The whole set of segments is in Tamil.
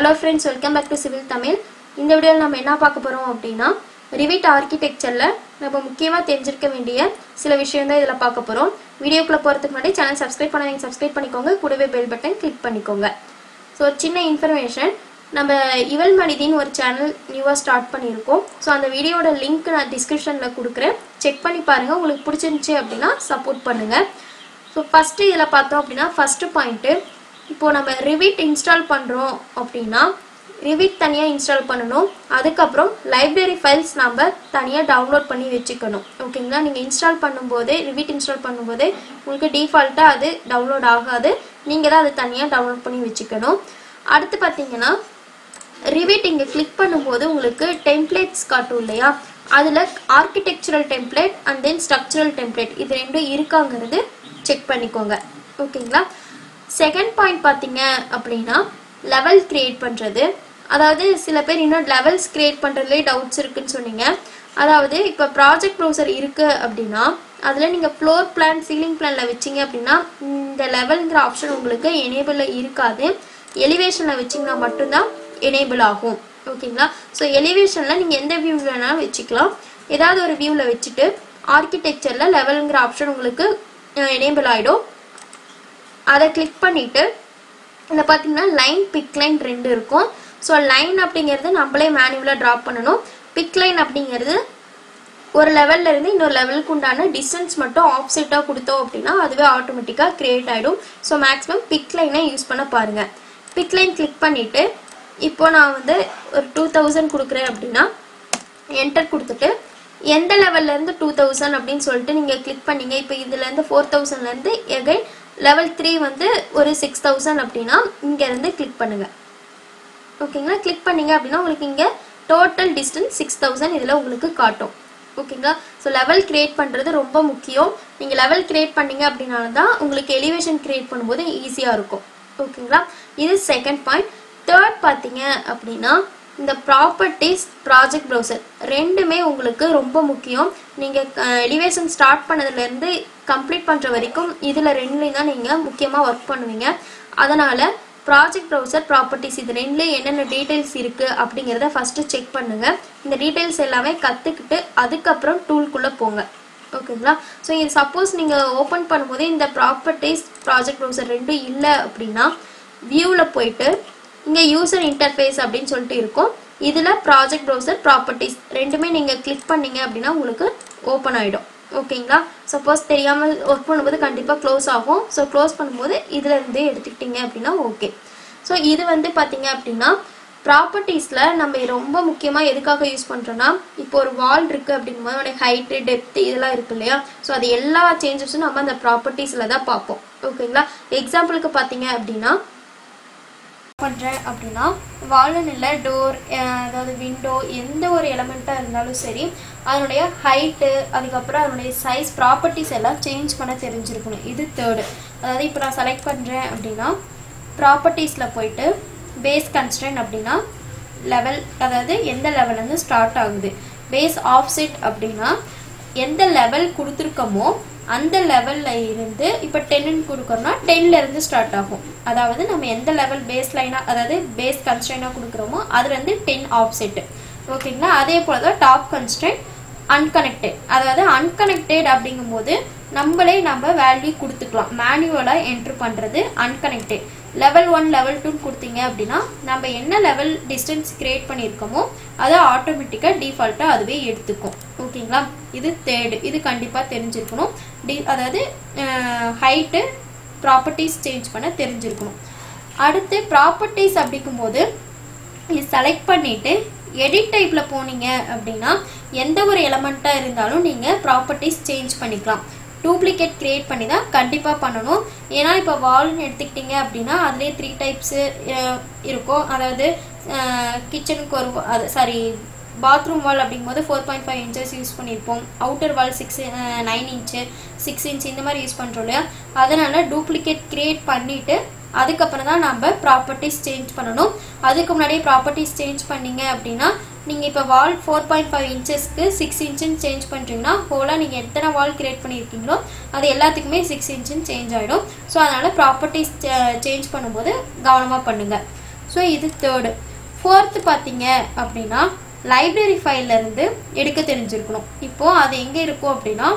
Hello friends, welcome back to Civil Tamil. In this video, we will talk about Revit Architecture. We will talk about video. Channel subscribe and subscribe the bell button. So, information. We will start a new channel. So, the video link in the description. Check it. Support it. So, first point. இப்போ நம்ம Revit install பண்றோம் அப்படினா Revit தனியா install பண்ணனும் அதுக்கு அப்புறம் library files நாம தனியா download பண்ணி வெச்சுக்கணும் ஓகேங்களா நீங்க install பண்ணும்போது Revit install பண்ணும்போது உங்களுக்கு default-ஆ அது download ஆகாது நீங்க தான் அது தனியா download பண்ணி வெச்சுக்கணும் அடுத்து பாத்தீங்கன்னா Revit இங்க click பண்ணும்போது உங்களுக்கு templates காட்டும் இல்லையா அதுல architectural template and then structural template இது ரெண்டும் இருக்காங்கறது செக் பண்ணிக்கோங்க ஓகேங்களா Second point பாத்தீங்க அப்படினா level create பண்றது அதாவது சில பேர் இன்னும் levels create பண்றதுல டவுட்ஸ் இருக்குன்னு சொன்னீங்க அதாவது இப்ப ப்ராஜெக்ட் ப்ரௌசர் இருக்கு அப்படினா அதுல நீங்க floor plan ceiling planல வெச்சீங்க அப்படினா இந்த levelங்கற ஆப்ஷன் உங்களுக்கு enable இருக்காது elevationல வெச்சீங்கனா மட்டும் தான் enable ஆகும் ஓகேங்களா சோ elevationல நீங்க எந்த view வேணா வெச்சிக்கலாம் ஏதாவது ஒரு viewல வெச்சிட்டு architectureல levelங்கற ஆப்ஷன் உங்களுக்கு enable ஆயிடும் அதை கிளிக் பண்ணிட்டு இத பாத்தீங்கன்னா லைன் பிக் லைன் ரெண்டு இருக்கும் சோ லைன் அப்படிங்கிறது நம்மளே மேனுவலா டிரா பண்ணனும் பிக் லைன் அப்படிங்கிறது ஒரு லெவல்ல இருந்து இன்னொரு லெவலுக்கு உண்டான டிஸ்டன்ஸ் மட்டும் ஆஃப்செட்டா கொடுத்தோம் அப்படினா அதுவே ஆட்டோமேட்டிக்கா கிரியேட் ஆயிடும் சோ மேக்ஸिमम பிக் லைனை யூஸ் பண்ண பாருங்க பிக் லைன் கிளிக் பண்ணிட்டு இப்போ நான் வந்து ஒரு 2000 குடுக்குறேன் அப்படினா என்டர் கொடுத்துட்டு எந்த லெவல்ல இருந்து 2000 அப்படினு சொல்லிட்டு நீங்க கிளிக் பண்ணீங்க இப்போ இதுல இருந்து 4000 ல இருந்து again level 3 வந்து ஒரு 6000 அப்படினா இங்க இருந்து கிளிக் பண்ணுங்க ஓகேங்களா கிளிக் பண்ணீங்க அப்படினா உங்களுக்கு இங்க டோட்டல் டிஸ்டன்ஸ் 6000 இதுல உங்களுக்கு காட்டும் ஓகேங்களா சோ லெவல் கிரியேட் பண்றது ரொம்ப முக்கியம் நீங்க லெவல் கிரியேட் பண்ணீங்க அப்படினால தான் உங்களுக்கு எலிவேஷன் கிரியேட் பண்ணும்போது ஈஸியா இருக்கும் ஓகேங்களா இது செகண்ட் பாயிண்ட் தேர்ட் பாத்தீங்க அப்படினா இந்த properties project browser ரெண்டுமே உங்களுக்கு ரொம்ப முக்கியம் நீங்க elevation start பண்ணதில இருந்து complete பண்ற வரைக்கும் இதுல ரெண்டுலயே தான் நீங்க முக்கியமா work பண்ணுவீங்க அதனால project browser properties இது ரெண்டுல என்னென்ன details இருக்கு அப்படிங்கறதை first செக் பண்ணுங்க இந்த details எல்லாமே கத்துக்கிட்டு அதுக்கு அப்புறம் tool குள்ள போங்க ஓகேங்களா சோ இது suppose நீங்க open பண்ணும்போது இந்த properties project browser ரெண்டு இல்ல அப்படினா viewல போய்ட்டு இங்க user interface அப்படினு சொல்லிட்டு இருக்கும் இதுல project browser properties ரெண்டுமே நீங்க click பண்ணீங்க அப்படினா உங்களுக்கு ஓபன் ஆயிடும் ஓகேங்களா சப்போஸ் தெரியாம வர்க் பண்ணும்போது கண்டிப்பா க்ளோஸ் ஆகும் சோ க்ளோஸ் பண்ணும்போது இதுல இருந்து எடுத்துக்கிட்டீங்க அப்படினா ஓகே சோ இது வந்து பாத்தீங்க அப்படினா propertiesல நம்ம ரொம்ப முக்கியமா எதுக்காக யூஸ் பண்றோம்னா இப்போ ஒரு wall இருக்கு அப்படிங்கும்போது அதோட height depth இதெல்லாம் இருக்கு இல்லையா சோ அது எல்லா changesம் நம்ம அந்த propertiesல தான் பாப்போம் ஓகேங்களா எக்ஸாம்பிளுக்கு பாத்தீங்க அப்படினா பண்றே அப்படினா வால்ல இல்ல டோர் அதாவது விண்டோ எந்த ஒரு எலிமெண்டா இருந்தாலும் சரி அதனுடைய ஹைட் அதுக்கு அப்புறம் அதனுடைய சைஸ் ப்ராப்பர்ட்டீஸ் எல்லாம் चेंज பண்ண தெரிஞ்சிருக்கணும் இது थर्ड அதாவது இப்போ நான் செலக்ட் பண்றேன் அப்படினா ப்ராப்பர்ட்டீஸ்ல போய்ட்டு பேஸ் கன்ஸ்ட்ரெயின்ட் அப்படினா லெவல் அதாவது எந்த லெவல்ல இருந்து ஸ்டார்ட் ஆகுது பேஸ் ஆஃப்செட் அப்படினா எந்த லெவல் கொடுத்திருக்கமோ அந்த லெவல்ல இருந்து இப்ப 10 ன்னு குடுக்குறோம்னா 10 ல இருந்து ஸ்டார்ட் ஆகும் அதாவது நம்ம எந்த லெவல் பேஸ் லைனா அதாவது பேஸ் கன்ஸ்ட்ரெயினா குடுக்குறோமோ அதுல இருந்து 10 ஆஃப்செட் ஓகேங்களா அதே போல தான் டாப் கன்ஸ்ட்ரெயின்ட் அன்கனெக்டட் அதாவது அன்கனெக்டட் அப்படிங்கும்போது நம்மளே நம்ம வேல்யூ கொடுத்துக்கலாம் மேனுவலா என்டர் பண்றது அன்கனெக்டட் லெவல் 1 லெவல் 2 கொடுத்தீங்க அப்படினா நம்ம என்ன லெவல் டிஸ்டன்ஸ் கிரியேட் பண்ணிருக்கோமோ அது ஆட்டோமேட்டிக்கா டிஃபால்ட்டா அதுவே எடுத்துக்கும் ஓகேங்களா இது third இது கண்டிப்பா தெரிஞ்சிருக்கணும் அதாவது ஹைட் ப்ராப்பர்ட்டீஸ் சேஞ்ச் பண்ண தெரிஞ்சிருக்கணும் அடுத்து ப்ராப்பர்ட்டீஸ் அப்படிக்கும்போது இத செலக்ட் பண்ணிட்டு edit typeல போனீங்க அப்படினா எந்த ஒரு எலிமெண்டா இருந்தாலும் நீங்க ப்ராப்பர்ட்டீஸ் சேஞ்ச் பண்ணிக்கலாம் duplicate create பண்ணி தான் கண்டிப்பா பண்ணனும் ஏனா இப்ப wall ன்னு எடுத்துக்கிட்டீங்க அப்படினா அதுலயே 3 types இருக்கும் அதாவது கிச்சனுக்கு ஒரு சாரி bathroom wall அப்படிங்கும்போது 4.5 inches யூஸ் பண்ணிருப்போம் outer wall 9 inch 6 inch இந்த மாதிரி யூஸ் பண்றோம்ல அதனால duplicate create பண்ணிட்டு அதுக்கு அப்புறம் தான் நம்ம properties change பண்ணனும் அதுக்கு முன்னாடி properties change பண்ணீங்க அப்படினா நீங்க இப்ப wall 4.5 inches க்கு 6 inch ன்னு change பண்றீங்கனா ஹோலா நீங்க எத்தனை wall create பண்ணிருக்கீங்களோ அது எல்லாத்துக்குமே 6 inch ன்னு change ஆயிடும் சோ அதனால properties change பண்ணும்போது கவனமா பண்ணுங்க So this is third. Fourth pathina library file la irundhu edukka therinjirukanum. Ippo adu enga irukum appadina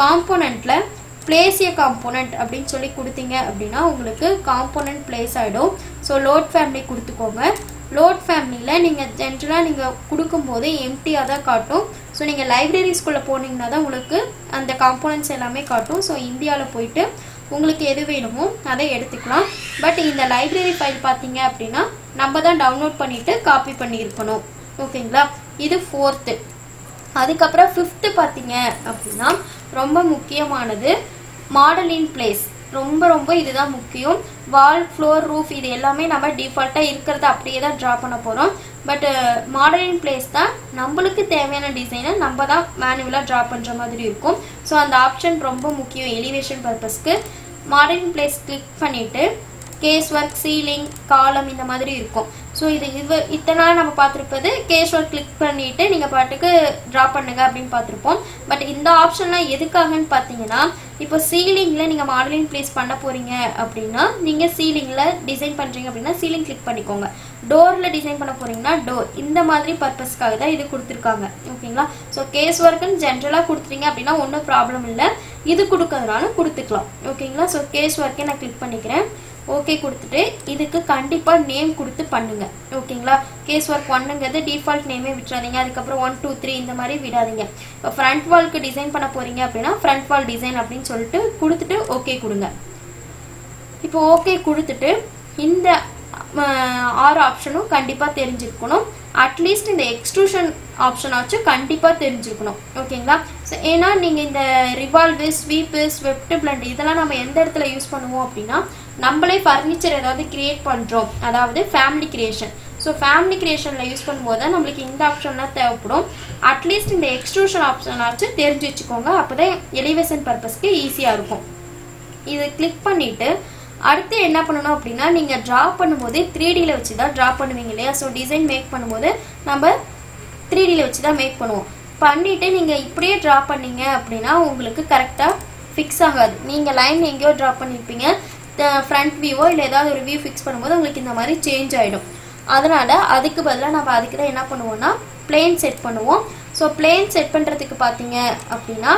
component la place a component appdin solli kuduthinga appadina ungalku component place aidum. So load family kuduthukonga. Load family la neenga generally neenga kudukumbodhu empty ah da kaatum. So neenga library school la poningna da ungalku and components ellame kaatum. So India la poittu உங்களுக்கு எது வேணுமோ அதை எடுத்துக்கலாம். பட் இந்த லைப்ரரி ஃபைல் பாத்தீங்க அப்படினா நம்ம தான் டவுன்லோட் பண்ணிட்டு காப்பி பண்ணி இருக்கணும். ஓகேங்களா? இது 4th. அதுக்கு அப்புறம் 5th பாத்தீங்க அப்படினா ரொம்ப முக்கியமானது மாடல் இன் பிளேஸ். ரொம்ப ரொம்ப இதுதான் முக்கியம். வால், ஃப்ளோர், ரூஃப் இது எல்லாமே நம்ம டிஃபால்ட்டா இருக்குறது அப்படியே தான் டிரா பண்ண போறோம். பட் மாடல் இன் பிளேஸ் தான் நமக்கு தேவையான டிசைனை நம்ம தான் மேனுவலா டிரா பண்ற மாதிரி இருக்கும். சோ அந்த ஆப்ஷன் ரொம்ப முக்கியம் எலிவேஷன் பர்பஸ்க்கு. Modern place click பண்ணிட்டு casework ceiling column இந்த மாதிரி இருக்கும். சோ இது இத்தனை நாம பாத்துிருப்பது casework click பண்ணிட்டு நீங்க பாட்டுக்கு டிரா பண்ணுங்க அப்படிን பாத்துிருப்போம். பட் இந்த ஆப்ஷன்ல எதுக்காகன்னு பாத்தீங்கன்னா இப்போ ceilingல நீங்க மாடலிங் place பண்ண போறீங்க அப்படினா நீங்க ceilingல டிசைன் பண்றீங்க அப்படினா ceiling click பண்ணிக்கோங்க. டோர்ல டிசைன் பண்ண போறீங்கனா டோர் இந்த மாதிரி பர்பஸ்க்காக தான் இது கொடுத்திருக்காங்க. ஓகேங்களா? சோ casework ன்னு ஜெனரலா கொடுத்தீங்க அப்படினா ஒண்ணும் ப்ராப்ளம் இல்ல. இது கொடுக்கறதால கொடுத்துக்கலாம். ஓகேங்களா? சோ casework நான் click பண்ணிக்கிறேன். Okay கொடுத்துட்டு இதுக்கு கண்டிப்பா நேம் கொடுத்து பண்ணுங்க. ஓகேங்களா? கேஸ் வர்க் 1ங்கிறது டிஃபால்ட் நேமே விட்டுறாதீங்க. அதுக்கு அப்புறம் 1 2 3 இந்த மாதிரி விடாதீங்க. இப்ப फ्रंट வால்க்கு டிசைன் பண்ண போறீங்க அப்படினா फ्रंट வால் டிசைன் அப்படினு சொல்லிட்டு கொடுத்துட்டு ஓகே கொடுங்க. இப்போ ஓகே கொடுத்துட்டு இந்த 6 ஆப்ஷனும் கண்டிப்பா தெரிஞ்சிருக்கணும். At least இந்த எக்ஸ்ட்ரூஷன் ஆப்ஷன் ஆச்சு கண்டிப்பா தெரிஞ்சிருக்கணும். ஓகேங்களா? சோ ஏனா நீங்க இந்த ரிவால்வ், ஸ்வீப், ஸ்வெப்ட் பிளண்ட் இதெல்லாம் நாம எந்த இடத்துல யூஸ் பண்ணுவோம் அப்படினா நம்மளே ஃபர்னிச்சர் ஏதாவது கிரியேட் பண்றோம். அதாவது ஃபேமிலி கிரியேஷன். சோ ஃபேமிலி கிரியேஷன்ல யூஸ் பண்ணும்போது நமக்கு இந்த ஆப்ஷனா தேவைப்படும். At least இந்த எக்ஸ்ட்ரூஷன் ஆப்ஷன் ஆச்சு தெரிஞ்சு வெச்சுக்கோங்க. அப்பதான் எலிவேஷன் பர்பஸ்க்கு ஈஸியா இருக்கும். இத கிளிக் பண்ணிட்டு அடுத்து என்ன பண்ணனும் அப்படினா நீங்க டிரா பண்ணும்போது 3D ல வச்சு தான் டிரா பண்ணுவீங்க இல்லையா? சோ டிசைன் மேக் பண்ணும்போது நம்ம 3D ல வச்சு தான் மேக் பண்ணுவோம். பண்ணிட்டு நீங்க இப்படியே டிரா பண்ணீங்க அப்படினா உங்களுக்கு கரெக்ட்டா fix ஆகாது. நீங்க லைன் எங்கயோ டிரா பண்ணிருப்பீங்க. ஃப்ரண்ட் வியூவோ இல்ல ஏதாவது ஒரு வியூ fix பண்ணும்போது உங்களுக்கு இந்த மாதிரி சேஞ்ச் ஆயிடும். அதனால அதுக்கு பதிலா நாம அதுக்கு தான் என்ன பண்ணுவோம்னா plane set பண்ணுவோம். சோ plane set பண்றதுக்கு பாத்தீங்க அப்படினா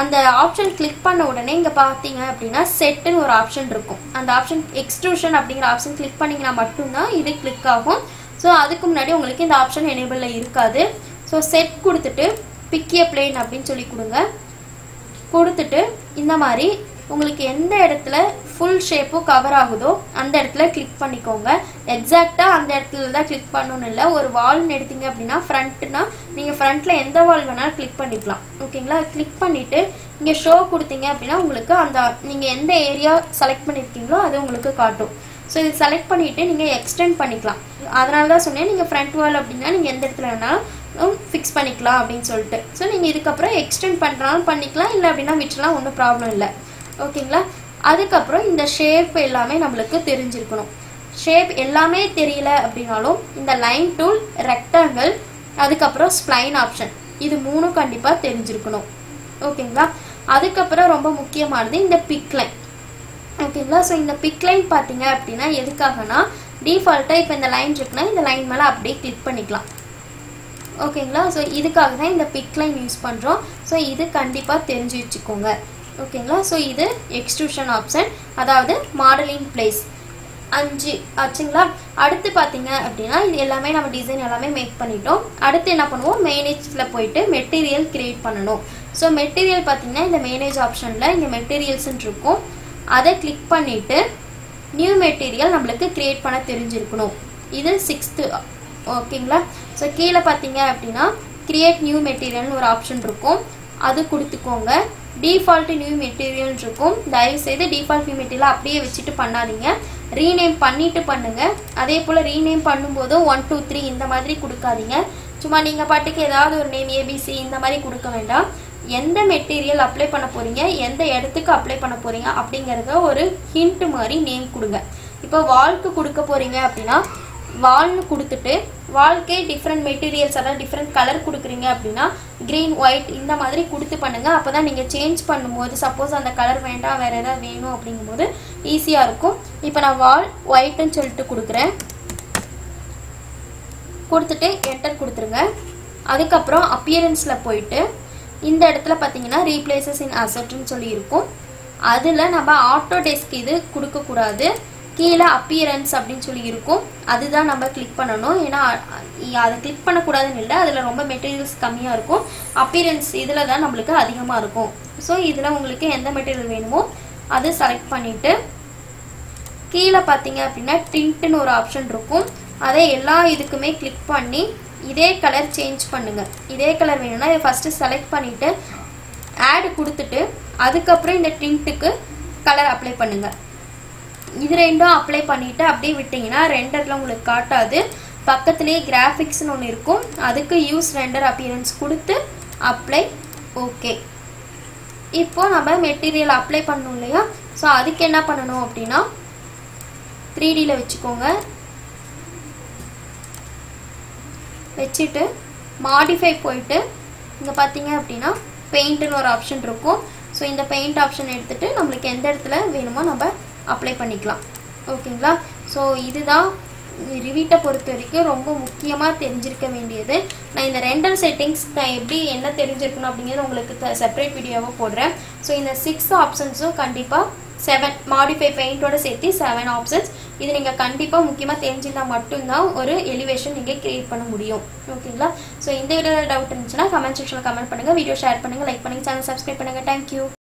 அந்த ஆப்ஷன் கிளிக் பண்ண உடனே இங்க பாத்தீங்க அப்படினா செட் ன்னு ஒரு ஆப்ஷன் இருக்கும். அந்த ஆப்ஷன் எக்ஸ்ட்ரூஷன் அப்படிங்கற ஆப்ஷன் கிளிக் பண்ணீங்கனா மட்டும் தான் இது கிளிக் ஆகும். சோ அதுக்கு முன்னாடி உங்களுக்கு இந்த ஆப்ஷன் எனேபிள்ல இருக்காது. சோ செட் கொடுத்துட்டு பிக் a plane அப்படினு சொல்லி கொடுங்க. கொடுத்துட்டு இந்த மாதிரி உங்களுக்கு எந்த இடத்துல ஃபுல் ஷேப்போ கவர் ஆகுதோ அந்த இடத்துல கிளிக் பண்ணிக்கோங்க. எக்ஸாக்ட்டா அந்த இடத்துல தான் கிளிக் பண்ணனும் இல்ல. ஒரு வால் எடுத்தீங்க அப்படினா ஃப்ரண்ட்னா நீங்க ஃப்ரண்ட்ல எந்த வால் வேணாலும் கிளிக் பண்ணிக்கலாம். ஓகேங்களா? கிளிக் பண்ணிட்டு இங்க ஷோ கொடுத்தீங்க அப்படினா உங்களுக்கு அந்த நீங்க எந்த ஏரியா செலக்ட் பண்ணிருக்கீங்களோ அது உங்களுக்கு காட்டும். சோ இது செலக்ட் பண்ணிட்டு நீங்க எக்ஸ்டெண்ட் பண்ணிக்கலாம். அதனால தான் சொன்னேன் நீங்க ஃப்ரண்ட் வால் அப்படினா நீங்க எந்த இடத்துல வேணாலும் ஃபிக்ஸ் பண்ணிக்கலாம் அப்படினு சொல்லிட்டு. சோ நீங்க இதுக்கு அப்புறம் எக்ஸ்டெண்ட் பண்றாலும் பண்ணிக்கலாம் இல்ல அப்படினா விட்டலாம் ஒண்ணும் ப்ராப்ளம் இல்ல. ஓகேங்களா? அதுக்கு அப்புறம் இந்த ஷேப் எல்லாமே நமக்கு தெரிஞ்சிருக்கணும். ஷேப் எல்லாமே தெரியல அப்படினாலும் இந்த லைன் டூல், ரெக்டாங்கிள், அதுக்கு அப்புறம் ஸ்ப்ளைன் ஆப்ஷன் இது மூணும் கண்டிப்பா தெரிஞ்சிருக்கணும். ஓகேங்களா? அதுக்கு அப்புறம் ரொம்ப முக்கியமானது இந்த பிக் லைன். ஓகேங்களா? சோ இந்த பிக் லைன் பாத்தீங்க அப்படினா எதுக்காகனா டிஃபால்ட்டா இப்ப இந்த லைன் இருக்குனா இந்த லைன் மேல அப்படியே கிளிக் பண்ணிக்கலாம். ஓகேங்களா? சோ இதுக்காக தான் இந்த பிக் லைன் யூஸ் பண்றோம். சோ இது கண்டிப்பா தெரிஞ்சு வெச்சுக்கோங்க. ஓகேங்களா? சோ இது எக்ஸ்ட்ரூஷன் ஆப்ஷன் அதாவது மாடலிங் பிளேஸ் 5 ஆச்சுங்களா? அடுத்து பாத்தீங்க அப்படினா இது எல்லாமே நம்ம டிசைன் எல்லாமே மேக் பண்ணிட்டோம். அடுத்து என்ன பண்ணுவோம்? மேனேஜ்ல போய்ட்டு மெட்டீரியல் கிரியேட் பண்ணனும். சோ மெட்டீரியல் பாத்தீங்கன்னா இந்த மேனேஜ் ஆப்ஷன்ல இங்க மெட்டீரியல்ஸ் ன்னு இருக்கும். அதை கிளிக் பண்ணிட்டு நியூ மெட்டீரியல் நமக்கு கிரியேட் பண்ண தெரிஞ்சிருக்கணும். இது 6th. ஓகேங்களா? சோ கீழ பாத்தீங்க அப்படினா கிரியேட் நியூ மெட்டீரியல் ன்னு ஒரு ஆப்ஷன் இருக்கும். அது கொடுத்துக்கோங்க. டிஃபால்ட் நியூ மெட்டீரியல் இருக்கும். தயவு செய்து டிஃபால்ட் நியூ மெட்டீரியல் அப்படியே வச்சிட்டு பண்ணாதீங்க. ரீநேம் பண்ணிட்டு பண்ணுங்க. அதே போல ரீநேம் பண்ணும்போது 1 2 3 இந்த மாதிரி கொடுக்காதீங்க. சும்மா நீங்க பாட்டுக்கு ஏதாவது ஒரு நேம் ABC இந்த மாதிரி கொடுக்க வேண்டாம். எந்த மெட்டீரியல் அப்ளை பண்ண போறீங்க, எந்த இடத்துக்கு அப்ளை பண்ண போறீங்க அப்படிங்கறத ஒரு ஹிண்ட் மாதிரி நேம் கொடுங்க. இப்போ வால்க்கு கொடுக்க போறீங்க அப்படினா wall nu kudutte wall ke different materials alla different color kudukringa appadina green white indha maadhiri kuduthu pannunga appoda neenga change pannumbodhu suppose and color venda vera edha venum appadingumbodhu easy ah irukum ipo na wall white nu solittu kudukuren kudutte enter kuduthirunga adukapra appearance la poitu indha edathila pathina replaces in asset nu solli irukum adula nama autodesk idu kudukakuradhu கீழ appearance அப்படினு சொல்லி இருக்கும் அதுதான் நம்ம கிளிக் பண்ணனும் ஏனா அத கிளிக் பண்ண கூடாதுன்னு இல்ல அதுல ரொம்ப மெட்டீரியல்ஸ் கம்மியா இருக்கும் appearance இதுல தான் நமக்கு அதிகமா இருக்கும் சோ இதுல உங்களுக்கு எந்த மெட்டீரியல் வேணுமோ அதை செலக்ட் பண்ணிட்டு கீழ பாத்தீங்க அப்படினா tint னு ஒரு ஆப்ஷன் இருக்கும் அதை எல்லா இதுக்குமே கிளிக் பண்ணி இதே கலர் சேஞ்ச் பண்ணுங்க இதே கலர் வேணும்னா இத ஃபர்ஸ்ட் செலக்ட் பண்ணிட்டு add கொடுத்துட்டு அதுக்கு அப்புறம் இந்த tintக்கு கலர் அப்ளை பண்ணுங்க இது ரெண்டும் அப்ளை பண்ணிட்டு அப்படியே விட்டீங்கனா ரெண்டர்ல உங்களுக்கு காட்டாது பக்கத்துலயே கிராபிக்ஸ் னு ஒன்னு இருக்கும் அதுக்கு யூஸ் ரெண்டர் அப்பியரன்ஸ் கொடுத்து அப்ளை ஓகே இப்போ நம்ம மெட்டீரியல் அப்ளை பண்ணனும் இல்லையா சோ அதுக்கு என்ன பண்ணனும் அப்படினா 3D ல வெச்சுக்கோங்க வெச்சிட்டு மாடிஃபை போயிடு இங்க பாத்தீங்க அப்படினா பெயிண்ட் னு ஒரு ஆப்ஷன் இருக்கும் சோ இந்த பெயிண்ட் ஆப்ஷன் எடுத்துட்டு நமக்கு எந்த இடத்துல வேணுமோ நம்ம அப்ளை பண்ணிக்கலாம் ஓகேங்களா சோ இதுதான் ரிவிட்ட பொறுத்தவரைக்கு ரொம்ப முக்கியமா தெரிஞ்சிருக்க வேண்டியது நான் இந்த ரெண்டர் செட்டிங்ஸ் எப்படி என்ன தெரிஞ்சிருக்கணும் அப்படிங்கறது உங்களுக்கு செப்பரேட் வீடியோவா போடுறேன் சோ இந்த 6 ஆப்ஷன்ஸ் கண்டிப்பா 7 மாடிஃபை பெயிண்டோட சேர்த்து 7 ஆப்ஷன்ஸ் இது நீங்க கண்டிப்பா முக்கியமா தெரிஞ்சினா மட்டும் தான் ஒரு எலிவேஷன் நீங்க கிரியேட் பண்ண முடியும் ஓகேங்களா சோ இந்த வீடியோல டவுட் இருந்துச்சுனா கமெண்ட் செக்ஷன்ல கமெண்ட் பண்ணுங்க வீடியோ ஷேர் பண்ணுங்க லைக் பண்ணுங்க சேனல் Subscribe பண்ணுங்க Thank you